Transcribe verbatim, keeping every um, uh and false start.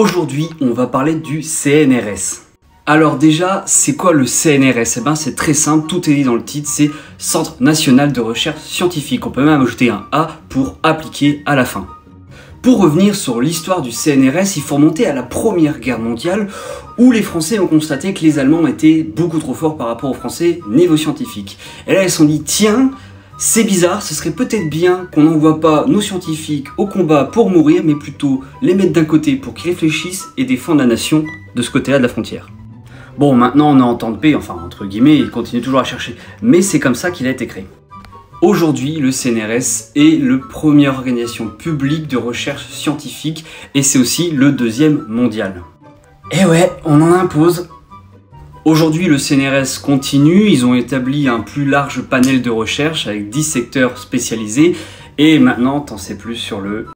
Aujourd'hui, on va parler du C N R S. Alors déjà, c'est quoi le C N R S? Eh ben, c'est très simple, tout est dit dans le titre, c'est Centre National de Recherche Scientifique. On peut même ajouter un A pour appliquer à la fin. Pour revenir sur l'histoire du C N R S, il faut remonter à la Première Guerre mondiale où les Français ont constaté que les Allemands étaient beaucoup trop forts par rapport aux Français niveau scientifique. Et là, ils se sont dit, tiens, c'est bizarre, ce serait peut-être bien qu'on n'envoie pas nos scientifiques au combat pour mourir, mais plutôt les mettre d'un côté pour qu'ils réfléchissent et défendent la nation de ce côté-là de la frontière. Bon, maintenant on est en temps de paix, enfin entre guillemets, ils continuent toujours à chercher, mais c'est comme ça qu'il a été créé. Aujourd'hui, le C N R S est la première organisation publique de recherche scientifique, et c'est aussi le deuxième mondial. Eh ouais, on en impose. Aujourd'hui, le C N R S continue, ils ont établi un plus large panel de recherche avec dix secteurs spécialisés, et maintenant, t'en sais plus sur le